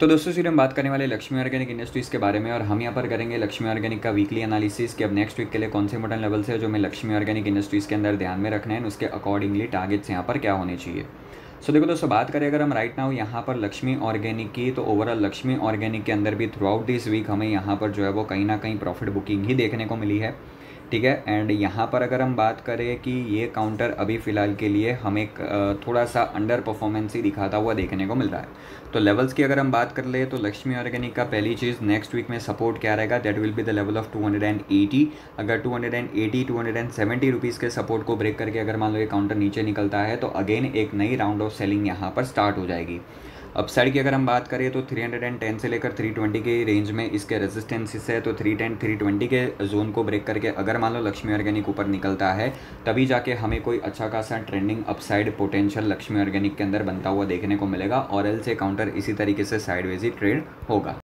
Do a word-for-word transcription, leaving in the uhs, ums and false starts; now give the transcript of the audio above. तो दोस्तों सीधे हम बात करने वाले लक्ष्मी ऑर्गेनिक इंडस्ट्रीज़ के बारे में, और हम यहाँ पर करेंगे लक्ष्मी ऑर्गेनिक का वीकली एनालिसिस कि अब नेक्स्ट वीक के लिए कौन से इंपॉर्टेंट लेवल्स है जो हमें लक्ष्मी ऑर्गेनिक इंडस्ट्रीज़ के अंदर ध्यान में रखना है, उसके अकॉर्डिंगली टारगेट्स यहाँ पर क्या होने चाहिए। सो देखो दोस्तों, बात करें अगर हम राइट नाउ यहाँ पर लक्ष्मी ऑर्गेनिक की, तो ओवरऑल लक्ष्मी ऑर्गेनिक के अंदर भी थ्रू आउट दिस वीक हमें यहाँ पर जो है वो कहीं ना कहीं प्रॉफिट बुकिंग ही देखने को मिली है, ठीक है। एंड यहाँ पर अगर हम बात करें कि ये काउंटर अभी फ़िलहाल के लिए हमें थोड़ा सा अंडर परफॉर्मेंस ही दिखाता हुआ देखने को मिल रहा है। तो लेवल्स की अगर हम बात कर ले तो लक्ष्मी ऑर्गेनिक का पहली चीज़ नेक्स्ट वीक में सपोर्ट क्या रहेगा, that will be the level of two hundred eighty. अगर two hundred eighty two hundred seventy rupees के सपोर्ट को ब्रेक करके अगर मान लो ये काउंटर नीचे निकलता है तो अगेन एक नई राउंड ऑफ सेलिंग यहाँ पर स्टार्ट हो जाएगी। अपसाइड की अगर हम बात करें तो थ्री हंड्रेड टेन से लेकर थ्री ट्वेंटी के रेंज में इसके रेजिस्टेंसेस है, तो थ्री टेन थ्री ट्वेंटी के जोन को ब्रेक करके अगर मान लो लक्ष्मी ऑर्गेनिक ऊपर निकलता है तभी जाके हमें कोई अच्छा खासा trending upside potential Lakshmi organic के अंदर बनता हुआ देखने को मिलेगा, और एल्स ये काउंटर इसी तरीके से साइडवेज ही ट्रेड होगा।